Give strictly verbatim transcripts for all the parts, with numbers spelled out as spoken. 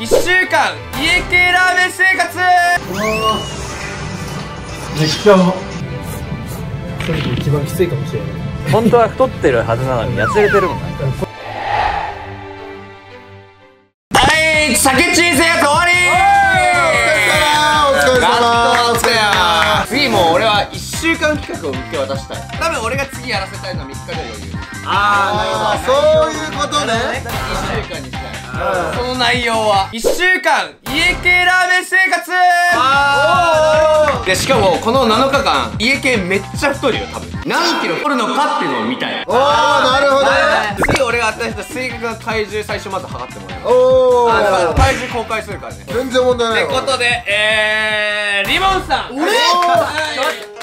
いっしゅうかん家系ラーメン生活。めっちゃそれで一番きついかもしれない。本当は太ってるはずなのに痩せれてるもん。はい、鮭チー生活終わり。お疲れ様。お疲れ様。お疲れ様。次もう俺はいっしゅうかん企画を見て渡したい。多分俺が次やらせたいのはみっかで余裕。ああ、なるほど。そういうことね。いっしゅうかんにしたい。その内容はいっしゅうかん家系ラーメン生活。あでしかもこのなのかかん家系めっちゃ太るよ。多分何キロ太るのかっていうのを見たい。おお、なるほどね。次俺が与えた正確な体重最初まず測ってもらえます。おお、体重公開するからね。全然問題ない。ってことでえーリボンさん、俺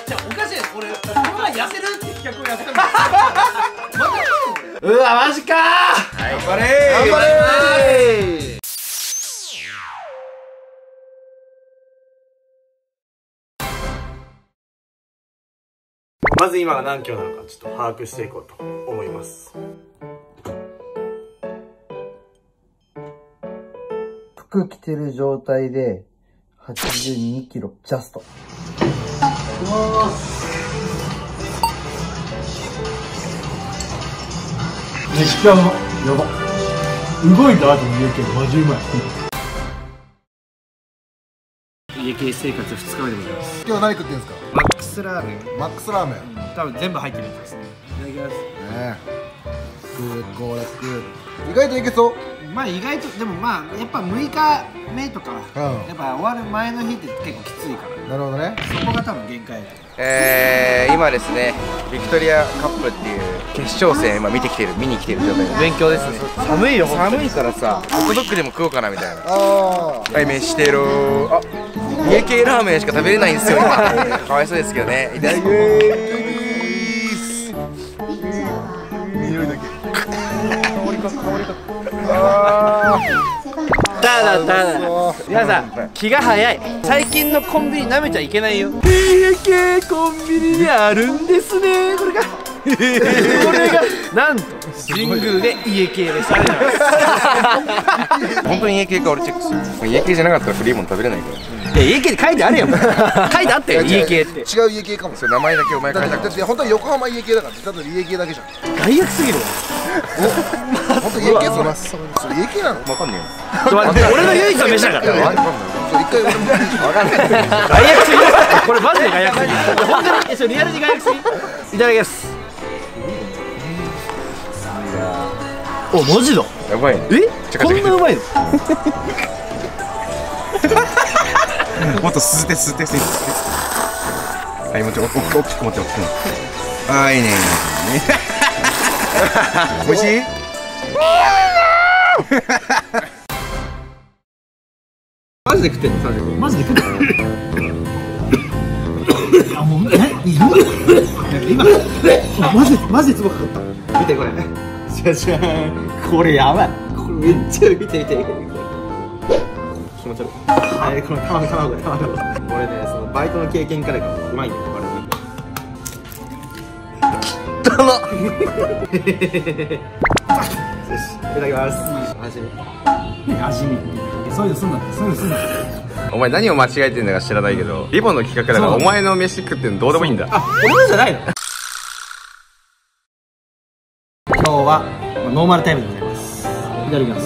じゃおかしいです。俺この前痩せるって企画をやってたんですよ。うわ、マジかー。頑張れー、頑張れー。まず今が何キロなのかちょっと把握していこうと思います。服着てる状態ではちじゅうにキロジャスト。うわー、めっちゃやば動いた後の家系マジうまい。家系生活ふつかめでございます。今日何食ってんですか？マックスラーメン。マックスラーメン、うん、多分全部入ってるやつですね。いただきますね。えー、これ食う意外といけそう。まあ意外とでもまあやっぱむいかめとか、うん、やっぱ終わる前の日って結構きついから。なるほどね。そこが多分限界だ。えー、今ですね、ビクトリアカップっていう決勝戦今見てきてる、見に来てる状態です。勉強ですね。寒いよ、寒いからさ、ホットドッグでも食おうかなみたいな。ああ、飯してろー。あ、家系ラーメンしか食べれないんですよ今。かわいそうですけどね。いただきまーす。匂いだけ。香りか、香りか。あー。ただただ皆さん気が早い。最近のコンビニ舐めちゃいけないよ。家系コンビニにあるんですね。これがこれがなんと神宮で家系です。本当に家系か俺チェックする。家系じゃなかったらフリーモン食べれないから。家系って書いてあるよ。書いてあったよ家系って。違う家系かも。それ名前だけお前書いてある。本当に横浜家系だから。ただ家系だけじゃん。大悪すぎるわ。本当に家系それ。それ家系なの？わかんねえよ。俺の唯一の飯だから。わかんない。一回俺もわかんない。大悪すぎる。これマジで大悪すぎる。本当にそれリアルに大悪すぎる。いただきます。お、マジだ。やばいね。え、こんなうまいの？もっと吸って吸って吸って。はい、もうちょっと大きく持って大きく。ああ、いいね。おいしい？マジで食ってんの？マジで食ってんの？あ、もうえ？今マジマジでつぼかかった。見てこれ。じゃじゃーん、これやばい。これめっちゃ見て見て見て。気持ち悪い。はい、この卵卵卵。俺ね、そのバイトの経験からかもうまいんだよこれ。どうも。よし、いただきます。味見。味見。そういうのすんなって、そういうのすんなって。お前何を間違えてんだか知らないけど、リボンの企画だからお前の飯食ってんのどうでもいいんだ。あ、俺のじゃないの？今日はノーマルタイムでございます。いただきます。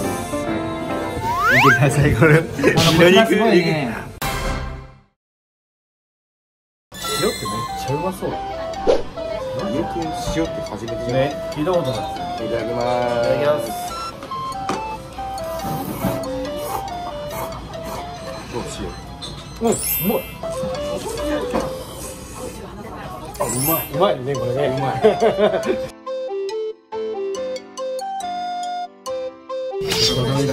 見てくださいこれ。これすごいね。塩ってめっちゃうまそう。よく塩って初めてじゃない？ね、聞いたことない。いただきます。いただきます。どうしよう。うん、うまい。あ、うまい。うまいねこれね。うまい。はい、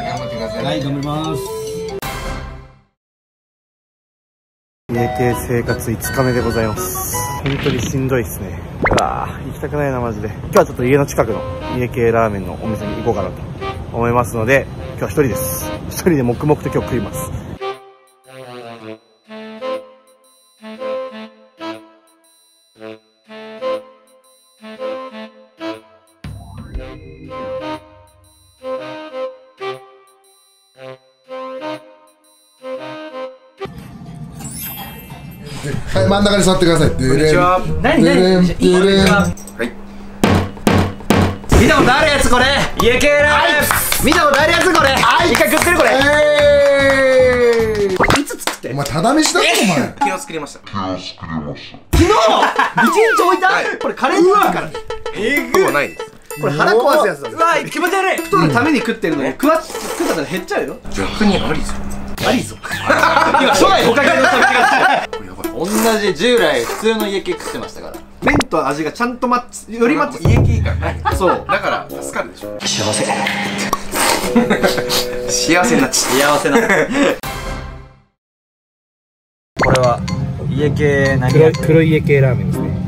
頑張ってください。はい、頑張ります。家系生活いつかめでございます。本当にしんどいですね。うわー、行きたくないな、マジで。今日はちょっと家の近くの家系ラーメンのお店に行こうかなと思いますので、今日は一人です。一人で黙々と今日食います。はい、真ん中に座ってください。こんにちは。何何？はい。見たことあるやつこれ。家系ライフ。見たことあるやつこれ。一回食ってるこれ。これいつ作って？お前ただ飯だろお前。昨日作りました。昨日作りました。昨日？一日置いた？これカレーだから。えぐい。ないです。これ腹壊すやつだ。うわ気持ち悪い。太るために食ってるのに食わ食ったら減っちゃうよ。逆にありぞ。ありぞ。今初代おかげの食べ方。同じ従来普通の家系食ってましたから麺と味がちゃんとマッチよりマッチ家系感ないそうだから助かるでしょ幸せ幸せな幸せなこれは家系何や黒家系ラーメンですね。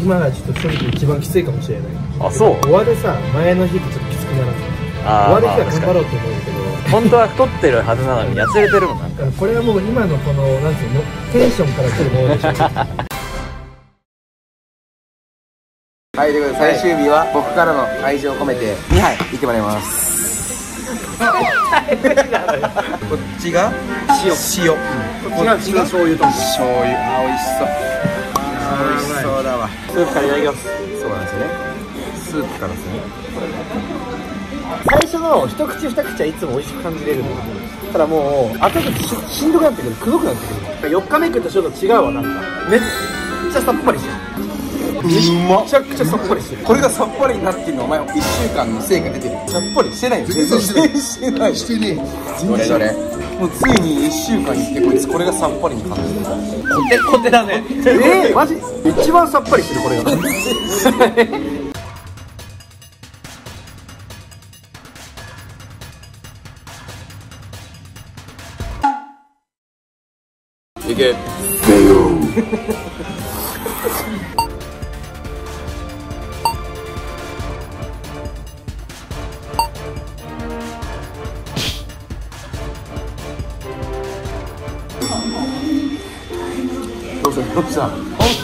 今がちょっと正直一番きついかもしれない。あ、そう終わるさ前の日ってちょっときつくならず終わる日は頑張ろうと思うけど本当は太ってるはずなのにやつれてるもんな。これはもう今のこのなんていうのテンションから来るものでしょはいということで最終日は僕からの愛情を込めてにはいいってもらいます。こっちが塩塩こっちが醤油と醤油。あー美味しそう美味しそうだわ。スープからいただきます。そうなんですよねスープからですね。最初の一口二口はいつも美味しく感じれるんだけど、ただもう後々 し, しんどくなってくるくどくなってくる。よっかめ食った人と違うわ。なんかめっちゃさっぱりしてる。めちゃくちゃさっぱりしてる。これがさっぱりになってるのお前いっしゅうかんの成果出てる。さっぱりしてないよ全然してない。してねえどれどれもうついにいっしゅうかんにしてこいつこれがさっぱりに感じてる。コテコテだねえー、マジ一番さっぱりしてるこれがいけどうせどっちだ本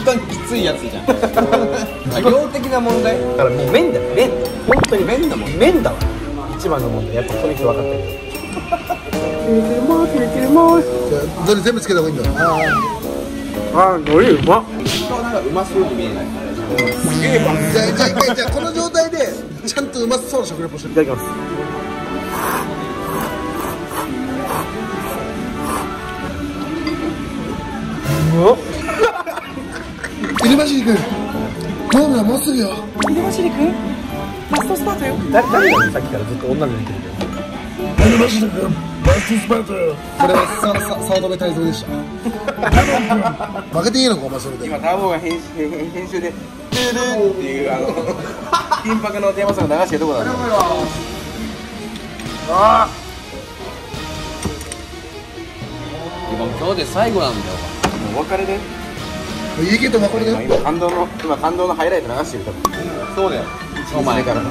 当にきついやつじゃん量的な問題だからもう麺だよ麺本当に麺だもん麺だわ一番の問題。やっぱこれで分かったよ。入れてるもん入れてるもん。どれ全部つけた方がいいんだ。ああどれうま。一応なんかうまそうに見えない。すげえわ。じゃあじゃあ一回じゃあこの状態でちゃんとうまそうな食レポしていただきます。うわ。入れましりくん。どうだもうすぐよ。入れましりくん。ラストスパートよ。誰誰だよさっきからずっと女で見てるけど。これは早乙女泰造でした負けていいのかお前それで。今ターボが編集で「トゥルン」っていうあの金箔のテーマソング流してるとこだね。あ今今日で最後なんだよお前。お別れで家系とお別れで今感動の今感動のハイライト流してる多分。そうだよお前からの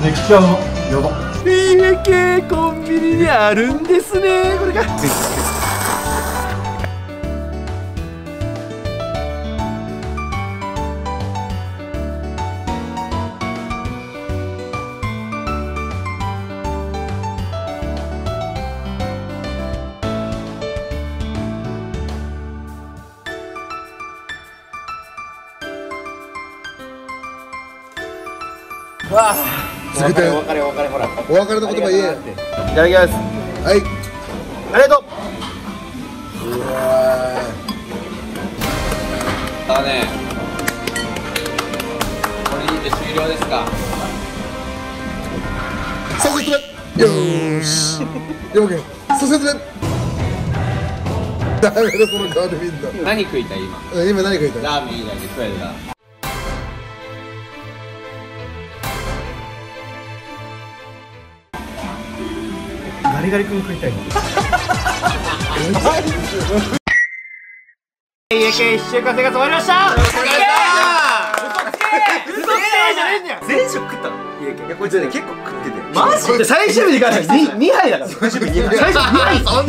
ネクチャーのやば家系コンビニにあるんですねこれが。わあお別れお別れお別れほらお別れの言葉言え。いただきます。はいありがとう。うわだねこれにて終了ですか。さんせつめよしよんけんさんせつめダメだこの顔でみんな何食いたい今今何食いたい。ラーメン以外で食えるな。ガリガリ君食いたいの。家系一週間生活終わりました。嘘つけ嘘つけじゃねえんだよ。全食食ったの。いやこいつね結構食っててマジで最終日に関してはにはいだから最終日にはいそんなにいっけ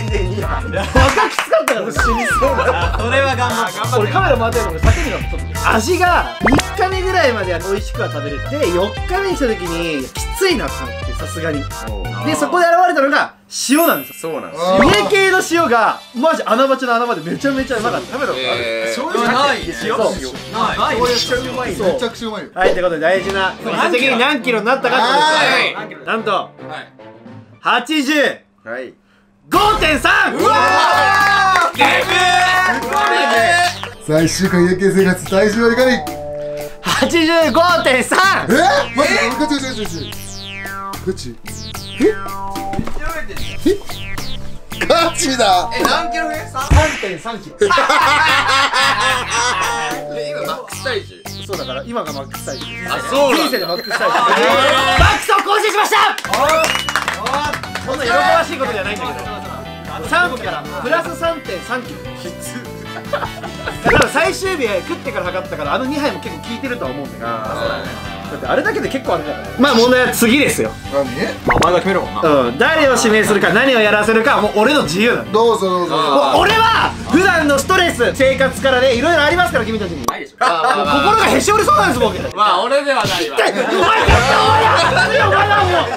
んでにはい若きつかったから死にそうだそれは頑張って俺カメラ回ってるから叫びが太って味がみっかめぐらいまでは美味しくは食べれてよっかめにした時にきついなって思ってさすがにでそこで現れたのが塩なんですよ。そうなんです。家系の塩がマジ穴場中の穴場でめちゃめちゃうまかった。食べたことある？醤油ない。塩ない。醤油うまい。めちゃくちゃうまい。はいということで大事な実質的に何キロになったかってことです。なんと八十五点三。うわあ。ゲーム。最終回家系生活最終割りかに。八十五点三。え？待って待って待って待って。どっち？え？ガチだ。え、何キロ減？三点三キロ。今マックス体重。そうだから今がマックス体重。あ、そう。人生でマックス体重。マックスを更新しました。そんな喜ばしいことじゃないんだけど。三からプラス三点三キロ。きつ。だから最終日食ってから測ったからあの二杯も結構効いてるとは思うんだけど。だってあれだけで結構あるからね。まあ問題は次ですよ。何？お前が決めろもんな。うん。誰を指名するか何をやらせるかはもう俺の自由なの。どうぞどうぞ。もう俺は普段のストレス生活からねいろいろありますから君たちに。ないでしょ。心がへし折れそうなんです僕。まあ俺ではないわ。お前からお前だ。お前だもう。